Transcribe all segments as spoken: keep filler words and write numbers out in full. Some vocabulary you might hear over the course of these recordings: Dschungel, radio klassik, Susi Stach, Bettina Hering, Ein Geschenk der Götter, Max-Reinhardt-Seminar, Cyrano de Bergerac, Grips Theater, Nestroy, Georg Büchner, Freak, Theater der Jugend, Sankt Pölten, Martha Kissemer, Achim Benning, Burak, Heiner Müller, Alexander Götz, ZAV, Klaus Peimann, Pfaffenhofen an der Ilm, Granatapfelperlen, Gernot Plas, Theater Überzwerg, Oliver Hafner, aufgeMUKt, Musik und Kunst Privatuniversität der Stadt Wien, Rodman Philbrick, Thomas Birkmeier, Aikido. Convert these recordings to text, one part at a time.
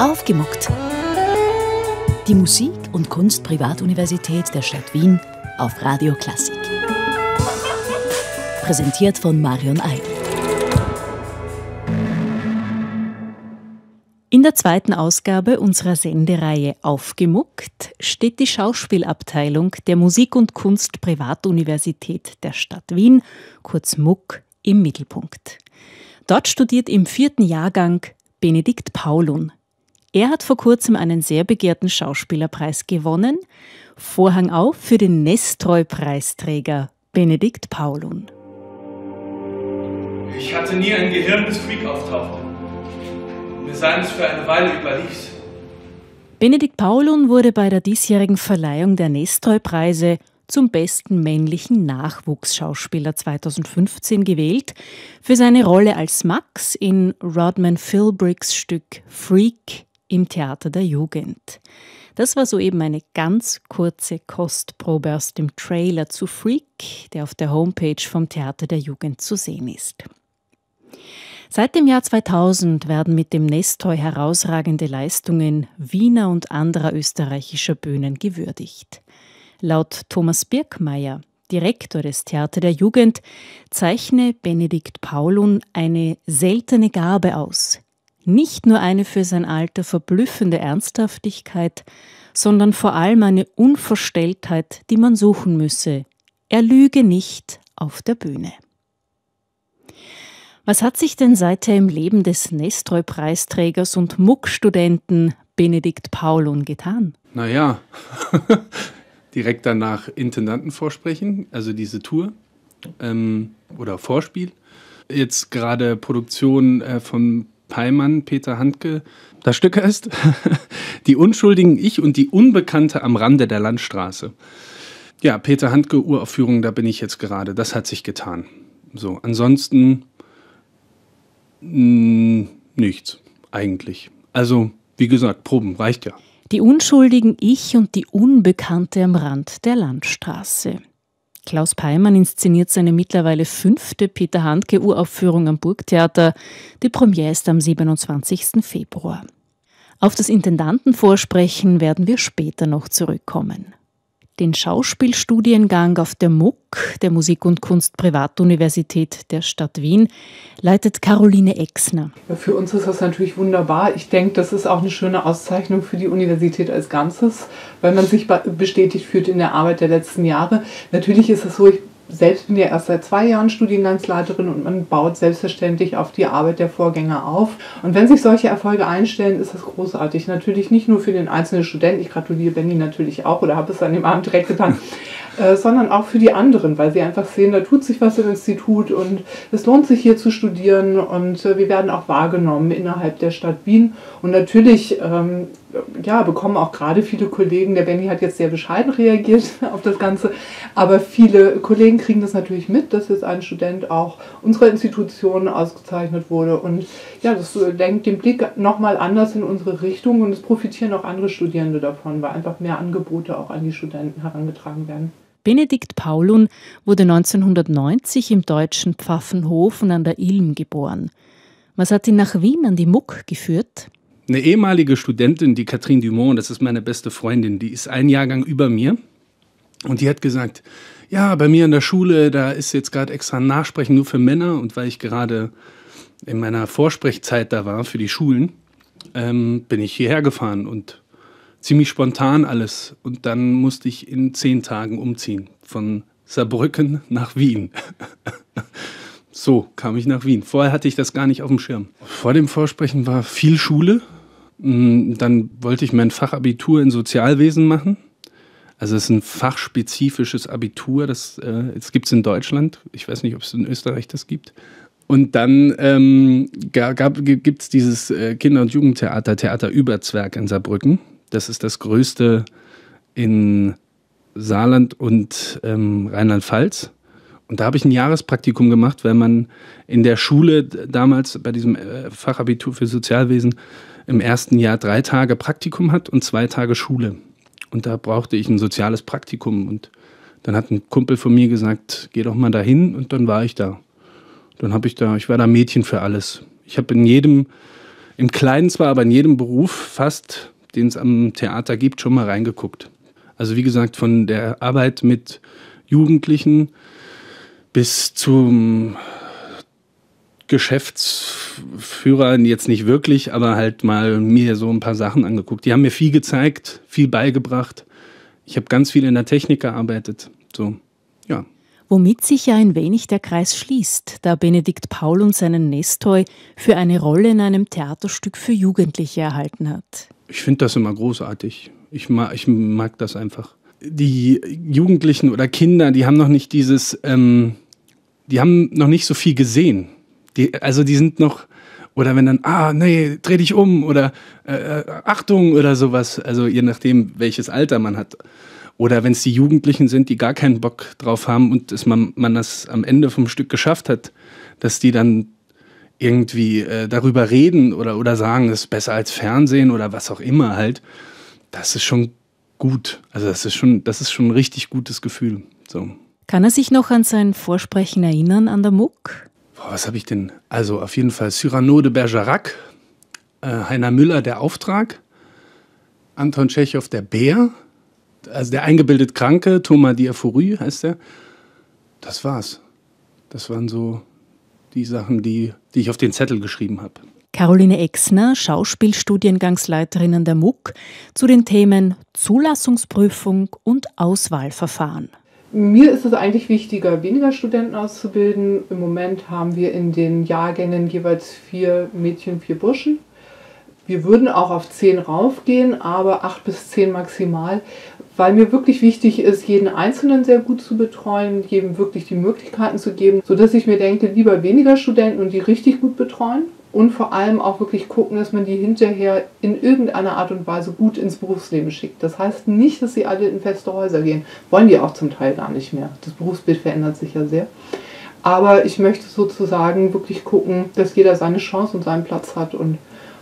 aufgeMUKt. Die Musik- und Kunst Privatuniversität der Stadt Wien auf Radio Klassik. Präsentiert von Marion Eigl. In der zweiten Ausgabe unserer Sendereihe aufgeMUKt steht die Schauspielabteilung der Musik- und Kunst Privatuniversität der Stadt Wien, kurz MUK, im Mittelpunkt. Dort studiert im vierten Jahrgang Benedikt Paulun. Er hat vor kurzem einen sehr begehrten Schauspielerpreis gewonnen. Vorhang auf für den Nestroy-Preisträger Benedikt Paulun. Ich hatte nie ein Gehirn, das Freak auftauchte. Mir sei es für eine Weile überließ. Benedikt Paulun wurde bei der diesjährigen Verleihung der Nestroy-Preise zum besten männlichen Nachwuchsschauspieler zweitausendfünfzehn gewählt für seine Rolle als Max in Rodman Philbricks Stück Freak im Theater der Jugend. Das war soeben eine ganz kurze Kostprobe aus dem Trailer zu Freak, der auf der Homepage vom Theater der Jugend zu sehen ist. Seit dem Jahr zweitausend werden mit dem Nestroy herausragende Leistungen Wiener und anderer österreichischer Bühnen gewürdigt. Laut Thomas Birkmeier, Direktor des Theater der Jugend, zeichne Benedikt Paulun eine seltene Gabe aus. Nicht nur eine für sein Alter verblüffende Ernsthaftigkeit, sondern vor allem eine Unverstelltheit, die man suchen müsse. Er lüge nicht auf der Bühne. Was hat sich denn seither im Leben des Nestroy-Preisträgers und MUK-Studenten Benedikt Paulun getan? Naja, direkt danach Intendanten vorsprechen, also diese Tour ähm, oder Vorspiel. Jetzt gerade Produktion äh, von Peimann, Peter Handke. Das Stück heißt Die unschuldigen Ich und die Unbekannte am Rande der Landstraße. Ja, Peter Handke, Uraufführung, da bin ich jetzt gerade. Das hat sich getan. So, ansonsten mh, nichts eigentlich. Also, wie gesagt, Proben reicht ja. Die unschuldigen Ich und die Unbekannte am Rand der Landstraße. Klaus Peimann inszeniert seine mittlerweile fünfte Peter-Handke-Uraufführung am Burgtheater. Die Premiere ist am siebenundzwanzigsten Februar. Auf das Intendantenvorsprechen werden wir später noch zurückkommen. Den Schauspielstudiengang auf der MUK, der Musik- und Kunst-Privatuniversität der Stadt Wien, leitet Caroline Exner. Ja, für uns ist das natürlich wunderbar. Ich denke, das ist auch eine schöne Auszeichnung für die Universität als Ganzes, weil man sich bestätigt fühlt in der Arbeit der letzten Jahre. Natürlich ist es so, ich selbst bin ja erst seit zwei Jahren Studiengangsleiterin und man baut selbstverständlich auf die Arbeit der Vorgänger auf. Und wenn sich solche Erfolge einstellen, ist das großartig. Natürlich nicht nur für den einzelnen Studenten, ich gratuliere Benni natürlich auch oder habe es an dem Abend direkt getan, äh, sondern auch für die anderen, weil sie einfach sehen, da tut sich was im Institut und es lohnt sich hier zu studieren und äh, wir werden auch wahrgenommen innerhalb der Stadt Wien. Und natürlich ähm, ja, bekommen auch gerade viele Kollegen, der Benni hat jetzt sehr bescheiden reagiert auf das Ganze, aber viele Kollegen kriegen das natürlich mit, dass jetzt ein Student auch unserer Institution ausgezeichnet wurde und ja, das lenkt den Blick nochmal anders in unsere Richtung und es profitieren auch andere Studierende davon, weil einfach mehr Angebote auch an die Studenten herangetragen werden. Benedikt Paulun wurde neunzehnhundertneunzig im deutschen Pfaffenhofen an der Ilm geboren. Was hat ihn nach Wien an die MUK geführt? Eine ehemalige Studentin, die Katrin Dumont, das ist meine beste Freundin, die ist ein Jahrgang über mir und die hat gesagt, ja, bei mir in der Schule, da ist jetzt gerade extra ein Nachsprechen nur für Männer und weil ich gerade in meiner Vorsprechzeit da war für die Schulen, ähm, bin ich hierher gefahren und ziemlich spontan alles und dann musste ich in zehn Tagen umziehen von Saarbrücken nach Wien. So kam ich nach Wien. Vorher hatte ich das gar nicht auf dem Schirm. Vor dem Vorsprechen war viel Schule. Dann wollte ich mein Fachabitur in Sozialwesen machen. Also es ist ein fachspezifisches Abitur, das, äh, das gibt es in Deutschland. Ich weiß nicht, ob es in Österreich das gibt. Und dann ähm, gibt es dieses Kinder- und Jugendtheater, Theater Überzwerg in Saarbrücken. Das ist das größte in Saarland und ähm, Rheinland-Pfalz. Und da habe ich ein Jahrespraktikum gemacht, weil man in der Schule damals bei diesem Fachabitur für Sozialwesen im ersten Jahr drei Tage Praktikum hat und zwei Tage Schule. Und da brauchte ich ein soziales Praktikum. Und dann hat ein Kumpel von mir gesagt, geh doch mal dahin. Und dann war ich da. Dann habe ich da, ich war da Mädchen für alles. Ich habe in jedem, im Kleinen zwar, aber in jedem Beruf fast, den es am Theater gibt, schon mal reingeguckt. Also wie gesagt, von der Arbeit mit Jugendlichen bis zum Geschäftsführer, jetzt nicht wirklich, aber halt mal mir so ein paar Sachen angeguckt. Die haben mir viel gezeigt, viel beigebracht. Ich habe ganz viel in der Technik gearbeitet. So, ja. Womit sich ja ein wenig der Kreis schließt, da Benedikt Paulun seinen Nestroy für eine Rolle in einem Theaterstück für Jugendliche erhalten hat. Ich finde das immer großartig. Ich mag, ich mag das einfach. Die Jugendlichen oder Kinder, die haben noch nicht dieses, ähm, die haben noch nicht so viel gesehen. Die, also die sind noch, oder wenn dann, ah, nee, dreh dich um oder äh, Achtung oder sowas. Also je nachdem, welches Alter man hat. Oder wenn es die Jugendlichen sind, die gar keinen Bock drauf haben und dass man, man das am Ende vom Stück geschafft hat, dass die dann irgendwie äh, darüber reden oder, oder sagen, es ist besser als Fernsehen oder was auch immer halt. Das ist schon gut. Also das ist schon, das ist schon ein richtig gutes Gefühl. So. Kann er sich noch an sein Vorsprechen erinnern an der MUK? Boah, was habe ich denn? Also auf jeden Fall Cyrano de Bergerac, äh, Heiner Müller, der Auftrag, Anton Tschechow, der Bär, also der eingebildet Kranke, Thomas Birkmeier heißt er. Das war's. Das waren so die Sachen, die, die ich auf den Zettel geschrieben habe. Caroline Exner, Schauspielstudiengangsleiterin an der MUK, zu den Themen Zulassungsprüfung und Auswahlverfahren. Mir ist es eigentlich wichtiger, weniger Studenten auszubilden. Im Moment haben wir in den Jahrgängen jeweils vier Mädchen, vier Burschen. Wir würden auch auf zehn raufgehen, aber acht bis zehn maximal, weil mir wirklich wichtig ist, jeden Einzelnen sehr gut zu betreuen, jedem wirklich die Möglichkeiten zu geben, sodass ich mir denke, lieber weniger Studenten und die richtig gut betreuen und vor allem auch wirklich gucken, dass man die hinterher in irgendeiner Art und Weise gut ins Berufsleben schickt. Das heißt nicht, dass sie alle in feste Häuser gehen, wollen die auch zum Teil gar nicht mehr. Das Berufsbild verändert sich ja sehr. Aber ich möchte sozusagen wirklich gucken, dass jeder seine Chance und seinen Platz hat und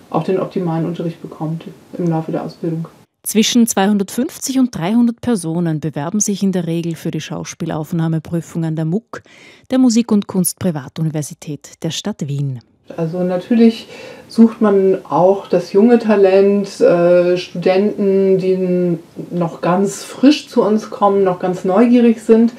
auch den optimalen Unterricht bekommt im Laufe der Ausbildung. Zwischen zweihundertfünfzig und dreihundert Personen bewerben sich in der Regel für die Schauspielaufnahmeprüfung an der MUK, der Musik- und Kunst Privatuniversität der Stadt Wien. Also natürlich sucht man auch das junge Talent, äh, Studenten, die noch ganz frisch zu uns kommen, noch ganz neugierig sind.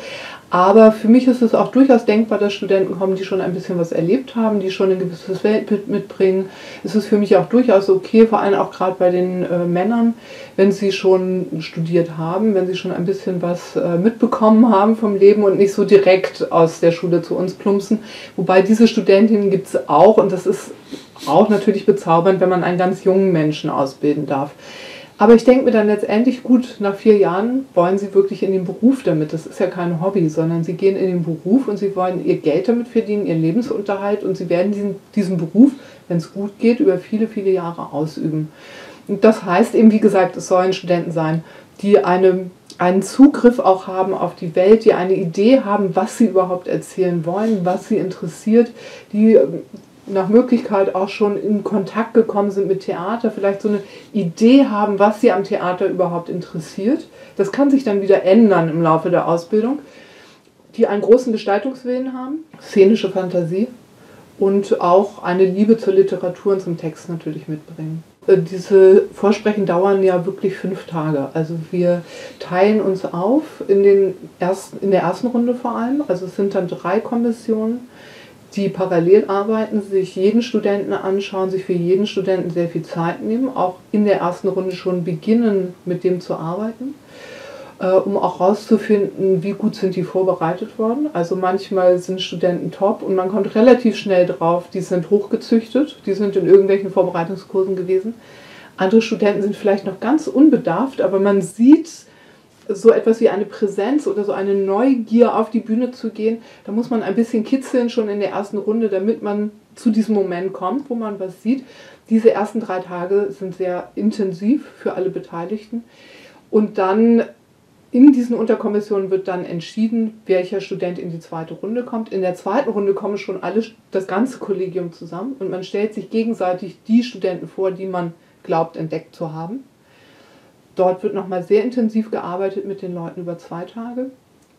Aber für mich ist es auch durchaus denkbar, dass Studenten kommen, die schon ein bisschen was erlebt haben, die schon ein gewisses Weltbild mitbringen. Es ist für mich auch durchaus okay, vor allem auch gerade bei den äh, Männern, wenn sie schon studiert haben, wenn sie schon ein bisschen was äh, mitbekommen haben vom Leben und nicht so direkt aus der Schule zu uns plumpsen. Wobei diese Studentinnen gibt es auch und das ist auch natürlich bezaubernd, wenn man einen ganz jungen Menschen ausbilden darf. Aber ich denke mir dann letztendlich, gut, nach vier Jahren wollen sie wirklich in den Beruf damit. Das ist ja kein Hobby, sondern sie gehen in den Beruf und sie wollen ihr Geld damit verdienen, ihren Lebensunterhalt. Und sie werden diesen, diesen Beruf, wenn es gut geht, über viele, viele Jahre ausüben. Und das heißt eben, wie gesagt, es sollen Studenten sein, die eine, einen Zugriff auch haben auf die Welt, die eine Idee haben, was sie überhaupt erzählen wollen, was sie interessiert, die nach Möglichkeit auch schon in Kontakt gekommen sind mit Theater, vielleicht so eine Idee haben, was sie am Theater überhaupt interessiert. Das kann sich dann wieder ändern im Laufe der Ausbildung. Die einen großen Gestaltungswillen haben, szenische Fantasie und auch eine Liebe zur Literatur und zum Text natürlich mitbringen. Diese Vorsprechen dauern ja wirklich fünf Tage. Also wir teilen uns auf in, den ersten, in der ersten Runde vor allem. Also es sind dann drei Kommissionen, die parallel arbeiten, sich jeden Studenten anschauen, sich für jeden Studenten sehr viel Zeit nehmen, auch in der ersten Runde schon beginnen, mit dem zu arbeiten, äh, um auch rauszufinden, wie gut sind die vorbereitet worden. Also manchmal sind Studenten top und man kommt relativ schnell drauf, die sind hochgezüchtet, die sind in irgendwelchen Vorbereitungskursen gewesen. Andere Studenten sind vielleicht noch ganz unbedarft, aber man sieht so etwas wie eine Präsenz oder so eine Neugier auf die Bühne zu gehen, da muss man ein bisschen kitzeln schon in der ersten Runde, damit man zu diesem Moment kommt, wo man was sieht. Diese ersten drei Tage sind sehr intensiv für alle Beteiligten und dann in diesen Unterkommissionen wird dann entschieden, welcher Student in die zweite Runde kommt. In der zweiten Runde kommen schon alle, das ganze Kollegium zusammen und man stellt sich gegenseitig die Studenten vor, die man glaubt entdeckt zu haben. Dort wird nochmal sehr intensiv gearbeitet mit den Leuten über zwei Tage.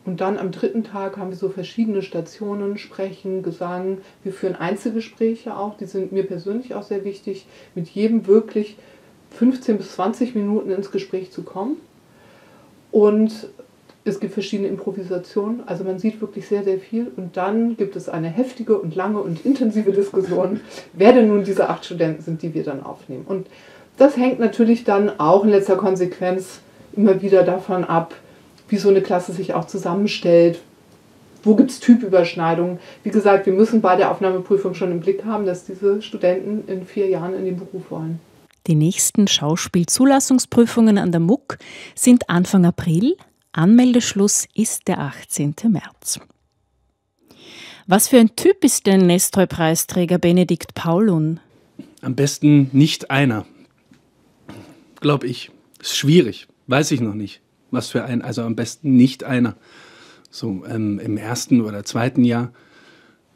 Und dann am dritten Tag haben wir so verschiedene Stationen, Sprechen, Gesang. Wir führen Einzelgespräche auch, die sind mir persönlich auch sehr wichtig, mit jedem wirklich fünfzehn bis zwanzig Minuten ins Gespräch zu kommen. Und es gibt verschiedene Improvisationen, also man sieht wirklich sehr, sehr viel. Und dann gibt es eine heftige und lange und intensive Diskussion, wer denn nun diese acht Studenten sind, die wir dann aufnehmen. Und das hängt natürlich dann auch in letzter Konsequenz immer wieder davon ab, wie so eine Klasse sich auch zusammenstellt, wo gibt es Typüberschneidungen. Wie gesagt, wir müssen bei der Aufnahmeprüfung schon im Blick haben, dass diese Studenten in vier Jahren in den Beruf wollen. Die nächsten Schauspielzulassungsprüfungen an der M U K sind Anfang April. Anmeldeschluss ist der achtzehnten März. Was für ein Typ ist denn Nestroy-Preisträger Benedikt Paulun? Am besten nicht einer, glaube ich. Ist schwierig, weiß ich noch nicht. Was für ein, also am besten nicht einer. So ähm, im ersten oder zweiten Jahr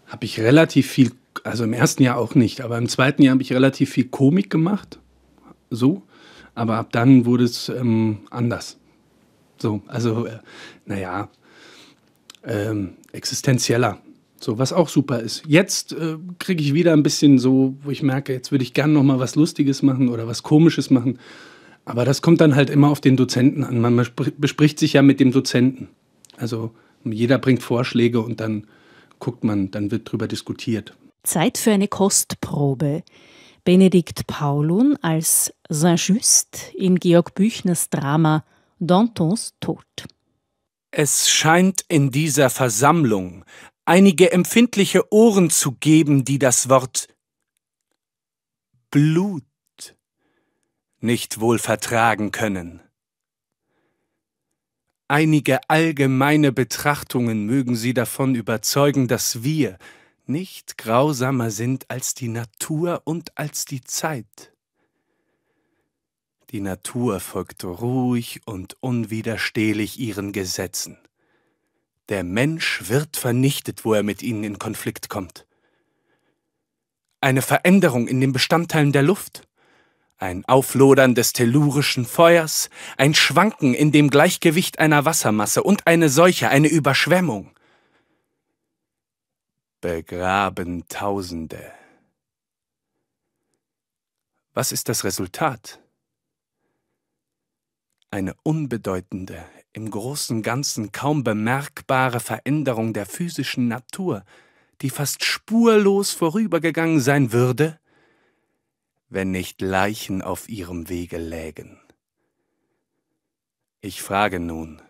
habe ich relativ viel, also im ersten Jahr auch nicht, aber im zweiten Jahr habe ich relativ viel Komik gemacht, so. Aber ab dann wurde es ähm, anders. So, also äh, naja, ähm, existenzieller, so, was auch super ist. Jetzt äh, kriege ich wieder ein bisschen so, wo ich merke, jetzt würde ich gerne noch mal was Lustiges machen oder was Komisches machen. Aber das kommt dann halt immer auf den Dozenten an. Man bespricht sich ja mit dem Dozenten. Also jeder bringt Vorschläge und dann guckt man, dann wird drüber diskutiert. Zeit für eine Kostprobe. Benedikt Paulun als Saint-Just in Georg Büchners Drama Dantons Tod. Es scheint in dieser Versammlung einige empfindliche Ohren zu geben, die das Wort Blut nicht wohl vertragen können. Einige allgemeine Betrachtungen mögen sie davon überzeugen, dass wir nicht grausamer sind als die Natur und als die Zeit. Die Natur folgt ruhig und unwiderstehlich ihren Gesetzen. Der Mensch wird vernichtet, wo er mit ihnen in Konflikt kommt. Eine Veränderung in den Bestandteilen der Luft, ein Auflodern des tellurischen Feuers, ein Schwanken in dem Gleichgewicht einer Wassermasse und eine Seuche, eine Überschwemmung. Begraben Tausende. Was ist das Resultat? Eine unbedeutende, im großen Ganzen kaum bemerkbare Veränderung der physischen Natur, die fast spurlos vorübergegangen sein würde, wenn nicht Leichen auf ihrem Wege lägen. Ich frage nun,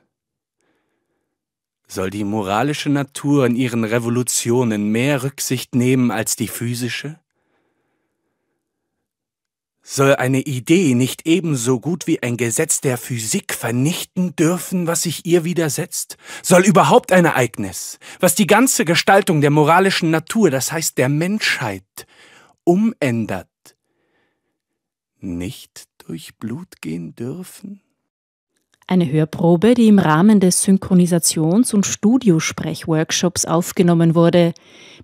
soll die moralische Natur in ihren Revolutionen mehr Rücksicht nehmen als die physische? Soll eine Idee nicht ebenso gut wie ein Gesetz der Physik vernichten dürfen, was sich ihr widersetzt? Soll überhaupt ein Ereignis, was die ganze Gestaltung der moralischen Natur, das heißt der Menschheit, umändert, nicht durch Blut gehen dürfen? Eine Hörprobe, die im Rahmen des Synchronisations- und Studiosprechworkshops aufgenommen wurde.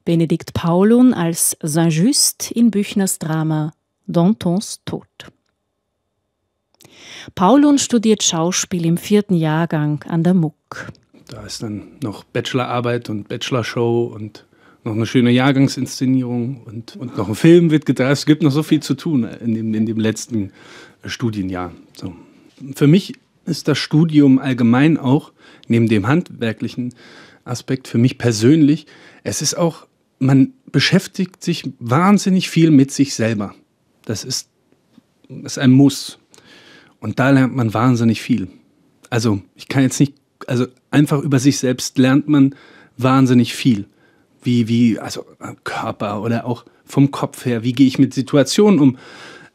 Benedikt Paulun als Saint-Just in Büchners Drama Dantons Tod. Paulun studiert Schauspiel im vierten Jahrgang an der M U K. Da ist dann noch Bachelorarbeit und Bachelorshow und noch eine schöne Jahrgangsinszenierung und, und noch ein Film wird gedreht. Es gibt noch so viel zu tun in dem, in dem letzten Studienjahr. So. Für mich ist das Studium allgemein auch, neben dem handwerklichen Aspekt, für mich persönlich, es ist auch, man beschäftigt sich wahnsinnig viel mit sich selber. Das ist, das ist ein Muss. Und da lernt man wahnsinnig viel. Also ich kann jetzt nicht, also einfach über sich selbst lernt man wahnsinnig viel. Wie, wie, also Körper oder auch vom Kopf her, wie gehe ich mit Situationen um,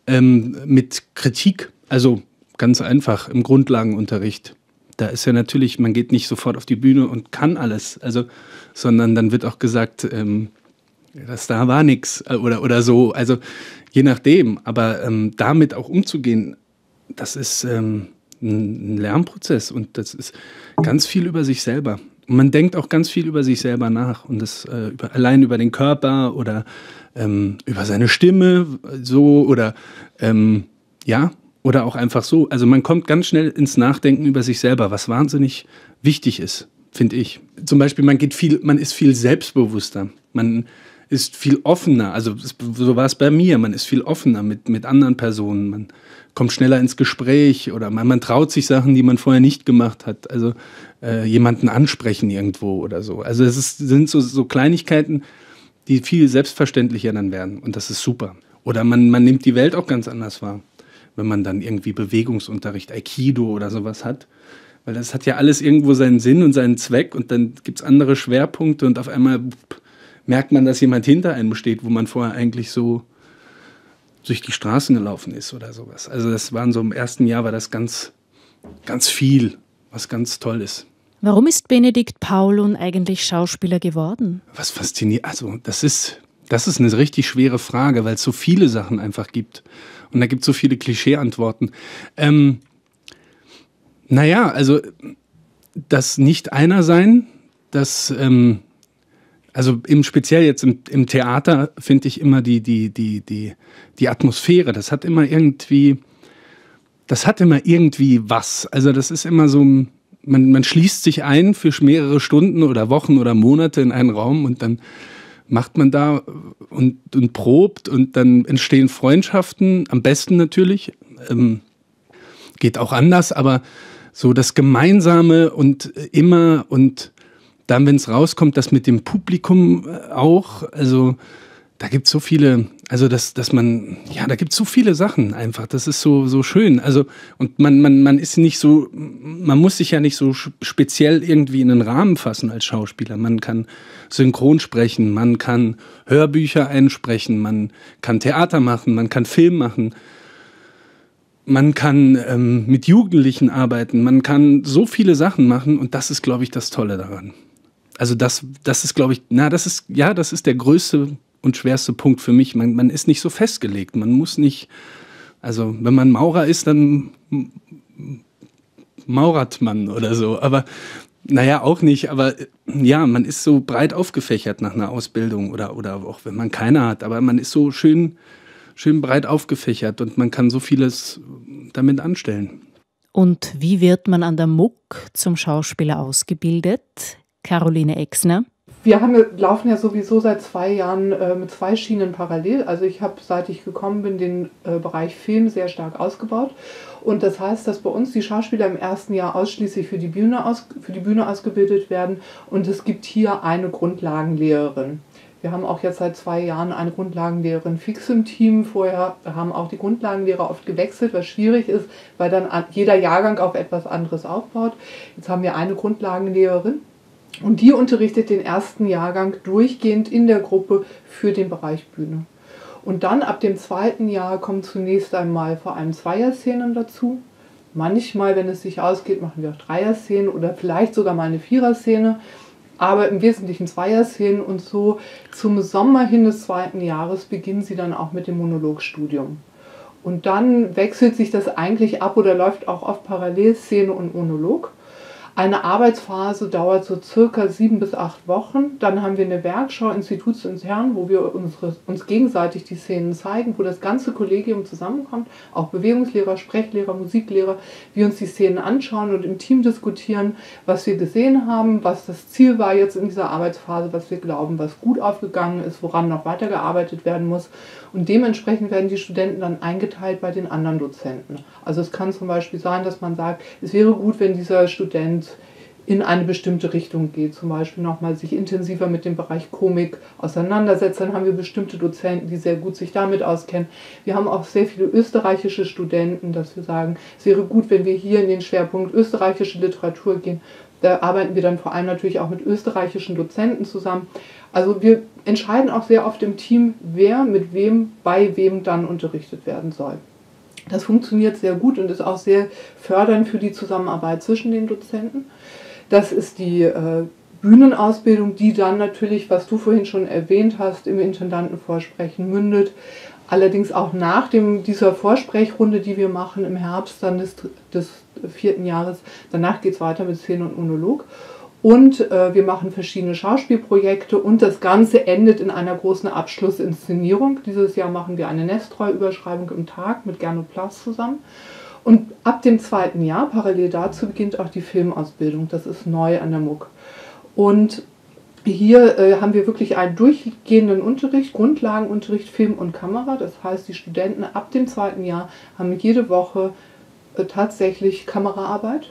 ähm, mit Kritik, also ganz einfach im Grundlagenunterricht. Da ist ja natürlich, man geht nicht sofort auf die Bühne und kann alles, also, sondern dann wird auch gesagt, ähm, das da war nichts oder, oder so, also je nachdem, aber ähm, damit auch umzugehen, das ist ähm, ein Lernprozess und das ist ganz viel über sich selber. Und man denkt auch ganz viel über sich selber nach und das äh, über, allein über den Körper oder ähm, über seine Stimme so oder ähm, ja oder auch einfach so. Also man kommt ganz schnell ins Nachdenken über sich selber, was wahnsinnig wichtig ist, finde ich. Zum Beispiel, man geht viel, man ist viel selbstbewusster, man ist viel offener, also so war es bei mir, man ist viel offener mit, mit anderen Personen, man kommt schneller ins Gespräch oder man, man traut sich Sachen, die man vorher nicht gemacht hat, also äh, jemanden ansprechen irgendwo oder so. Also es ist, sind so, so Kleinigkeiten, die viel selbstverständlicher dann werden und das ist super. Oder man, man nimmt die Welt auch ganz anders wahr, wenn man dann irgendwie Bewegungsunterricht, Aikido oder sowas hat. Weil das hat ja alles irgendwo seinen Sinn und seinen Zweck und dann gibt es andere Schwerpunkte und auf einmal merkt man, dass jemand hinter einem steht, wo man vorher eigentlich so durch die Straßen gelaufen ist oder sowas. Also das war in so im ersten Jahr war das ganz, ganz viel, was ganz toll ist. Warum ist Benedikt Paulun eigentlich Schauspieler geworden? Was fasziniert, also das ist, das ist eine richtig schwere Frage, weil es so viele Sachen einfach gibt. Und da gibt es so viele Klischee-Antworten. Ähm, Naja, also das Nicht-Einer-Sein, das, ähm, also im speziell jetzt im, im Theater finde ich immer die, die, die, die, die Atmosphäre, das hat immer irgendwie, das hat immer irgendwie was. Also das ist immer so, man, man schließt sich ein für mehrere Stunden oder Wochen oder Monate in einen Raum und dann macht man da und, und probt und dann entstehen Freundschaften, am besten natürlich, ähm, geht auch anders, aber so das Gemeinsame und immer und dann, wenn es rauskommt, das mit dem Publikum auch, also da gibt es so viele, also dass, dass man, ja, da gibt es so viele Sachen einfach, das ist so, so schön, also und man, man, man ist nicht so, man muss sich ja nicht so speziell irgendwie in einen Rahmen fassen als Schauspieler, man kann synchron sprechen, man kann Hörbücher einsprechen, man kann Theater machen, man kann Film machen, man kann ähm, mit Jugendlichen arbeiten, man kann so viele Sachen machen und das ist, glaube ich, das Tolle daran. Also das, das ist, glaube ich, na, das ist, ja, das ist der größte und schwerste Punkt für mich. Man, man ist nicht so festgelegt, man muss nicht, also wenn man Maurer ist, dann maurert man oder so, aber naja, auch nicht, aber ja, man ist so breit aufgefächert nach einer Ausbildung oder, oder auch wenn man keine hat, aber man ist so schön, schön breit aufgefächert und man kann so vieles damit anstellen. Und wie wird man an der MUK zum Schauspieler ausgebildet? Caroline Exner. Wir haben, laufen ja sowieso seit zwei Jahren äh, mit zwei Schienen parallel. Also ich habe, seit ich gekommen bin, den äh, Bereich Film sehr stark ausgebaut. Und das heißt, dass bei uns die Schauspieler im ersten Jahr ausschließlich für die Bühne, aus, für die Bühne ausgebildet werden. Und es gibt hier eine Grundlagenlehrerin. Wir haben auch jetzt seit zwei Jahren eine Grundlagenlehrerin fix im Team. Vorher haben auch die Grundlagenlehrer oft gewechselt, was schwierig ist, weil dann jeder Jahrgang auf etwas anderes aufbaut. Jetzt haben wir eine Grundlagenlehrerin und die unterrichtet den ersten Jahrgang durchgehend in der Gruppe für den Bereich Bühne. Und dann ab dem zweiten Jahr kommen zunächst einmal vor allem Zweierszenen dazu. Manchmal, wenn es sich ausgeht, machen wir auch Dreierszenen oder vielleicht sogar mal eine Viererszene. Aber im Wesentlichen Zweierszenen und so zum Sommer hin des zweiten Jahres beginnen sie dann auch mit dem Monologstudium. Und dann wechselt sich das eigentlich ab oder läuft auch oft parallel Szene und Monolog. Eine Arbeitsphase dauert so circa sieben bis acht Wochen. Dann haben wir eine Werkschau institutsintern, wo wir unsere, uns gegenseitig die Szenen zeigen, wo das ganze Kollegium zusammenkommt, auch Bewegungslehrer, Sprechlehrer, Musiklehrer, wir uns die Szenen anschauen und im Team diskutieren, was wir gesehen haben, was das Ziel war jetzt in dieser Arbeitsphase, was wir glauben, was gut aufgegangen ist, woran noch weitergearbeitet werden muss. Und dementsprechend werden die Studenten dann eingeteilt bei den anderen Dozenten. Also es kann zum Beispiel sein, dass man sagt, es wäre gut, wenn dieser Student in eine bestimmte Richtung geht, zum Beispiel nochmal sich intensiver mit dem Bereich Komik auseinandersetzt. Dann haben wir bestimmte Dozenten, die sehr gut sich damit auskennen. Wir haben auch sehr viele österreichische Studenten, dass wir sagen, es wäre gut, wenn wir hier in den Schwerpunkt österreichische Literatur gehen. Da arbeiten wir dann vor allem natürlich auch mit österreichischen Dozenten zusammen. Also wir entscheiden auch sehr oft im Team, wer mit wem, bei wem dann unterrichtet werden soll. Das funktioniert sehr gut und ist auch sehr fördernd für die Zusammenarbeit zwischen den Dozenten. Das ist die äh, Bühnenausbildung, die dann natürlich, was du vorhin schon erwähnt hast, im Intendantenvorsprechen mündet. Allerdings auch nach dem, dieser Vorsprechrunde, die wir machen im Herbst dann des, des vierten Jahres, danach geht es weiter mit Szene und Monolog. Und äh, wir machen verschiedene Schauspielprojekte und das Ganze endet in einer großen Abschlussinszenierung. Dieses Jahr machen wir eine Nestroy-Überschreibung im Tag mit Gernot Plas zusammen. Und ab dem zweiten Jahr, parallel dazu, beginnt auch die Filmausbildung. Das ist neu an der MUKT. Und hier äh, haben wir wirklich einen durchgehenden Unterricht, Grundlagenunterricht, Film und Kamera. Das heißt, die Studenten ab dem zweiten Jahr haben jede Woche äh, tatsächlich Kameraarbeit.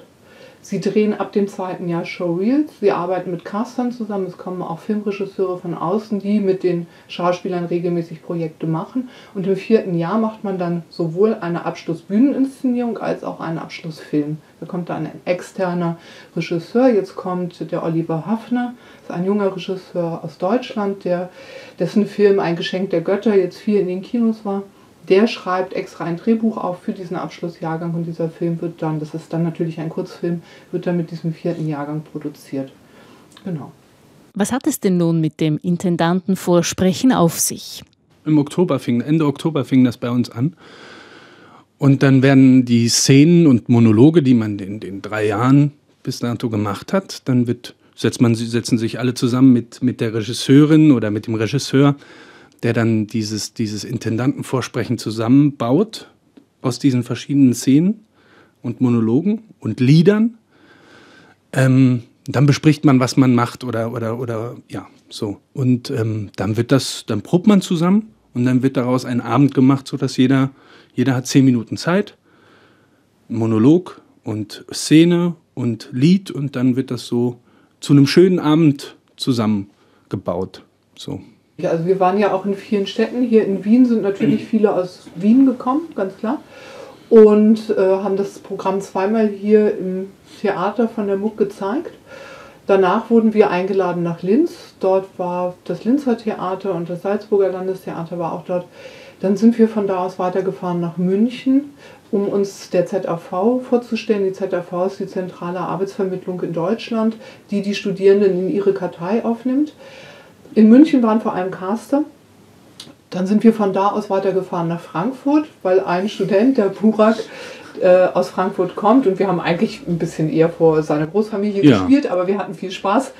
Sie drehen ab dem zweiten Jahr Showreels, sie arbeiten mit Castern zusammen, es kommen auch Filmregisseure von außen, die mit den Schauspielern regelmäßig Projekte machen. Und im vierten Jahr macht man dann sowohl eine Abschlussbühneninszenierung als auch einen Abschlussfilm. Da kommt dann ein externer Regisseur, jetzt kommt der Oliver Hafner, das ist ein junger Regisseur aus Deutschland, der, dessen Film Ein Geschenk der Götter jetzt viel in den Kinos war. Der schreibt extra ein Drehbuch auf für diesen Abschlussjahrgang und dieser Film wird dann, das ist dann natürlich ein Kurzfilm, wird dann mit diesem vierten Jahrgang produziert. Genau. Was hat es denn nun mit dem Intendantenvorsprechen auf sich? Im Oktober fing, Ende Oktober fing das bei uns an. Und dann werden die Szenen und Monologe, die man in den drei Jahren bis dato gemacht hat, dann wird, setzt man, setzen sich alle zusammen mit, mit der Regisseurin oder mit dem Regisseur, der dann dieses, dieses Intendantenvorsprechen zusammenbaut aus diesen verschiedenen Szenen und Monologen und Liedern. Ähm, dann bespricht man, was man macht oder, oder, oder ja, so. Und ähm, dann wird das, dann probt man zusammen und dann wird daraus ein Abend gemacht, sodass jeder, jeder hat zehn Minuten Zeit, Monolog und Szene und Lied und dann wird das so zu einem schönen Abend zusammengebaut, so. Ja, also wir waren ja auch in vielen Städten. Hier in Wien sind natürlich viele aus Wien gekommen, ganz klar. Und äh, haben das Programm zweimal hier im Theater von der MUKT gezeigt. Danach wurden wir eingeladen nach Linz. Dort war das Linzer Theater und das Salzburger Landestheater war auch dort. Dann sind wir von da aus weitergefahren nach München, um uns der Z A V vorzustellen. Die Z A V ist die zentrale Arbeitsvermittlung in Deutschland, die die Studierenden in ihre Kartei aufnimmt. In München waren vor allem Caster. Dann sind wir von da aus weitergefahren nach Frankfurt, weil ein Student, der Burak, äh, aus Frankfurt kommt. Und wir haben eigentlich ein bisschen eher vor seiner Großfamilie ja. gespielt, aber wir hatten viel Spaß.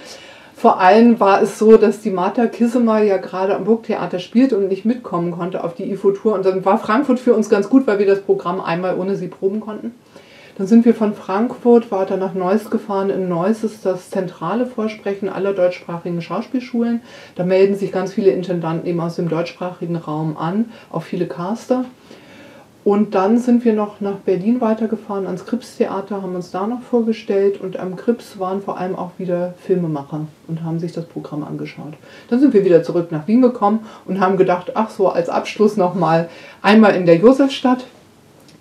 Vor allem war es so, dass die Martha Kissemer ja gerade am Burgtheater spielt und nicht mitkommen konnte auf die I F O-Tour. Und dann war Frankfurt für uns ganz gut, weil wir das Programm einmal ohne sie proben konnten. Dann sind wir von Frankfurt weiter nach Neuss gefahren. In Neuss ist das zentrale Vorsprechen aller deutschsprachigen Schauspielschulen. Da melden sich ganz viele Intendanten eben aus dem deutschsprachigen Raum an, auch viele Caster. Und dann sind wir noch nach Berlin weitergefahren, ans Grips Theater, haben uns da noch vorgestellt. Und am Grips waren vor allem auch wieder Filmemacher und haben sich das Programm angeschaut. Dann sind wir wieder zurück nach Wien gekommen und haben gedacht, ach so, als Abschluss nochmal einmal in der Josefstadt.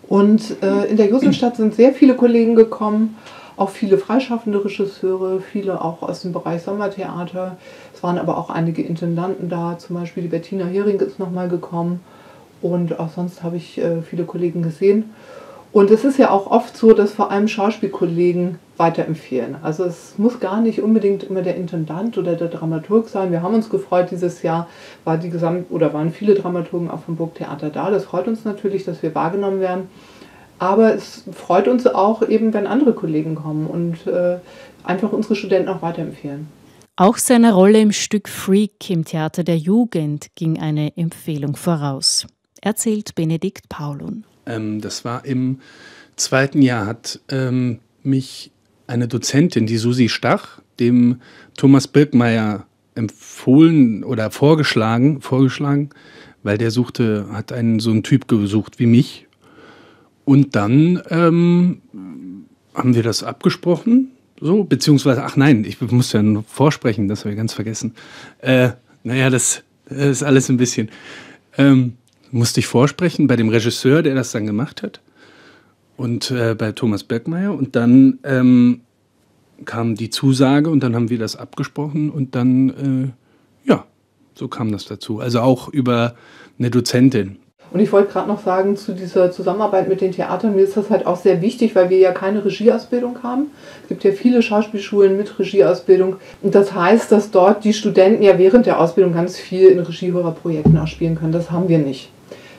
Und äh, in der Josefstadt sind sehr viele Kollegen gekommen, auch viele freischaffende Regisseure, viele auch aus dem Bereich Sommertheater. Es waren aber auch einige Intendanten da, zum Beispiel die Bettina Hering ist nochmal gekommen und auch sonst habe ich äh, viele Kollegen gesehen. Und es ist ja auch oft so, dass vor allem Schauspielkollegen weiterempfehlen. Also es muss gar nicht unbedingt immer der Intendant oder der Dramaturg sein. Wir haben uns gefreut, dieses Jahr war die Gesamt- oder waren viele Dramaturgen auch vom Burgtheater da. Das freut uns natürlich, dass wir wahrgenommen werden. Aber es freut uns auch eben, wenn andere Kollegen kommen und äh, einfach unsere Studenten auch weiterempfehlen. Auch seiner Rolle im Stück Freak im Theater der Jugend ging eine Empfehlung voraus, erzählt Benedikt Paulun. Ähm, das war im zweiten Jahr, hat ähm, mich eine Dozentin, die Susi Stach, dem Thomas Birkmeier empfohlen oder vorgeschlagen, vorgeschlagen, weil der suchte, hat einen so einen Typ gesucht wie mich. Und dann ähm, haben wir das abgesprochen, so, beziehungsweise, ach nein, ich muss ja nur vorsprechen, das habe ich ganz vergessen. Äh, naja, das, das ist alles ein bisschen... Ähm, musste ich vorsprechen bei dem Regisseur, der das dann gemacht hat und äh, bei Thomas Birkmeier und dann ähm, kam die Zusage und dann haben wir das abgesprochen und dann, äh, ja, so kam das dazu. Also auch über eine Dozentin. Und ich wollte gerade noch sagen, zu dieser Zusammenarbeit mit den Theatern, mir ist das halt auch sehr wichtig, weil wir ja keine Regieausbildung haben. Es gibt ja viele Schauspielschulen mit Regieausbildung. Und das heißt, dass dort die Studenten ja während der Ausbildung ganz viel in Regiehörerprojekten auch spielen können. Das haben wir nicht.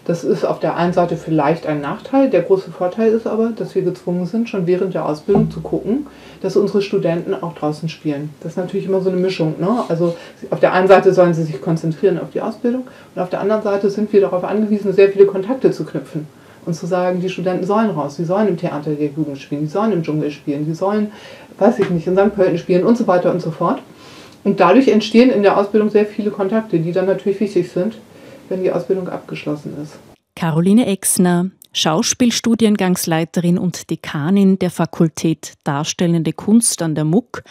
Das ist auf der einen Seite vielleicht ein Nachteil. Der große Vorteil ist aber, dass wir gezwungen sind, schon während der Ausbildung zu gucken, dass unsere Studenten auch draußen spielen. Das ist natürlich immer so eine Mischung, ne? Also auf der einen Seite sollen sie sich konzentrieren auf die Ausbildung und auf der anderen Seite sind wir darauf angewiesen, sehr viele Kontakte zu knüpfen. und zu sagen, die Studenten sollen raus, die sollen im Theater der Jugend spielen, die sollen im Dschungel spielen, die sollen, weiß ich nicht, in Sankt Pölten spielen und so weiter und so fort. Und dadurch entstehen in der Ausbildung sehr viele Kontakte, die dann natürlich wichtig sind, wenn die Ausbildung abgeschlossen ist. Caroline Exner, Schauspielstudiengangsleiterin und Dekanin der Fakultät Darstellende Kunst an der M U K,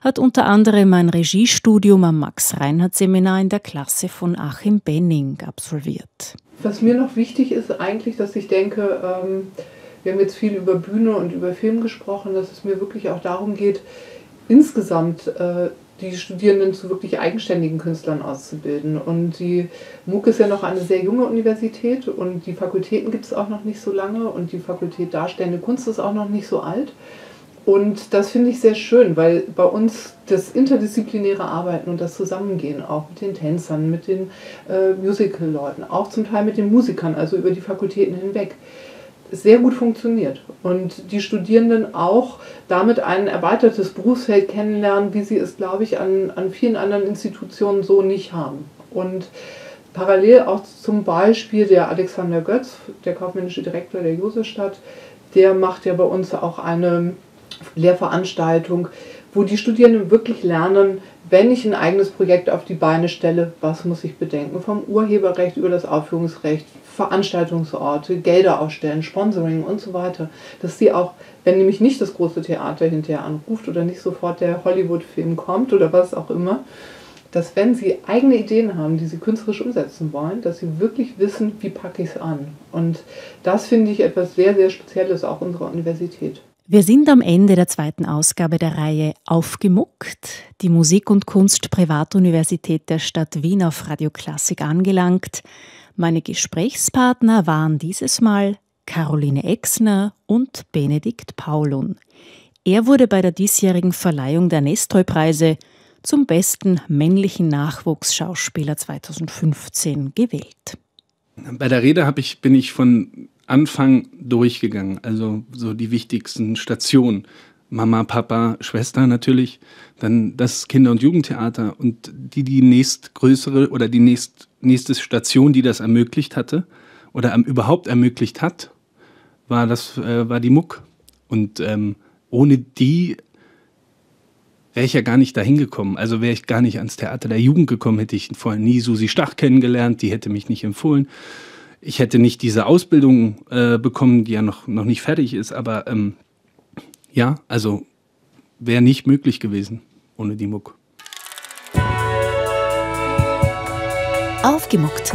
hat unter anderem ein Regiestudium am Max-Reinhardt-Seminar in der Klasse von Achim Benning absolviert. Was mir noch wichtig ist eigentlich, dass ich denke, ähm, wir haben jetzt viel über Bühne und über Film gesprochen, dass es mir wirklich auch darum geht, insgesamt äh, die Studierenden zu wirklich eigenständigen Künstlern auszubilden. Und die M U K ist ja noch eine sehr junge Universität und die Fakultäten gibt es auch noch nicht so lange und die Fakultät Darstellende Kunst ist auch noch nicht so alt. Und das finde ich sehr schön, weil bei uns das interdisziplinäre Arbeiten und das Zusammengehen, auch mit den Tänzern, mit den äh, Musical-Leuten, auch zum Teil mit den Musikern, also über die Fakultäten hinweg, sehr gut funktioniert. Und die Studierenden auch damit ein erweitertes Berufsfeld kennenlernen, wie sie es, glaube ich, an, an vielen anderen Institutionen so nicht haben. Und parallel auch zum Beispiel der Alexander Götz, der kaufmännische Direktor der Josefstadt, der macht ja bei uns auch eine Lehrveranstaltung, wo die Studierenden wirklich lernen, wenn ich ein eigenes Projekt auf die Beine stelle, was muss ich bedenken? Vom Urheberrecht über das Aufführungsrecht, Veranstaltungsorte, Gelder ausstellen, Sponsoring und so weiter. Dass sie auch, wenn nämlich nicht das große Theater hinterher anruft oder nicht sofort der Hollywood-Film kommt oder was auch immer, dass wenn sie eigene Ideen haben, die sie künstlerisch umsetzen wollen, dass sie wirklich wissen, wie packe ich es an. Und das finde ich etwas sehr, sehr Spezielles auch unserer Universität. Wir sind am Ende der zweiten Ausgabe der Reihe aufgeMUKt, die Musik- und Kunst-Privatuniversität der Stadt Wien auf Radio Klassik angelangt. Meine Gesprächspartner waren dieses Mal Caroline Exner und Benedikt Paulun. Er wurde bei der diesjährigen Verleihung der Nestroy-Preise zum besten männlichen Nachwuchsschauspieler zweitausendfünfzehn gewählt. Bei der Rede hab ich, bin ich von Anfang durchgegangen, also so die wichtigsten Stationen. Mama, Papa, Schwester natürlich, dann das Kinder- und Jugendtheater und die, die nächstgrößere oder die nächst, nächste Station, die das ermöglicht hatte oder überhaupt ermöglicht hat, war, das, äh, war die M U K. Und ähm, ohne die wäre ich ja gar nicht dahin gekommen. Also wäre ich gar nicht ans Theater der Jugend gekommen, hätte ich vorher nie Susi Stach kennengelernt, die hätte mich nicht empfohlen. Ich hätte nicht diese Ausbildung äh, bekommen, die ja noch, noch nicht fertig ist, aber ähm, ja, also wäre nicht möglich gewesen ohne die M U K. aufgeMUKt.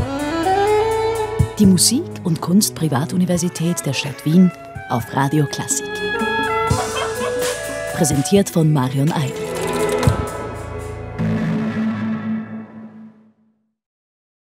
Die Musik- und Kunst-Privatuniversität der Stadt Wien auf Radio Klassik. Präsentiert von Marion Eigl.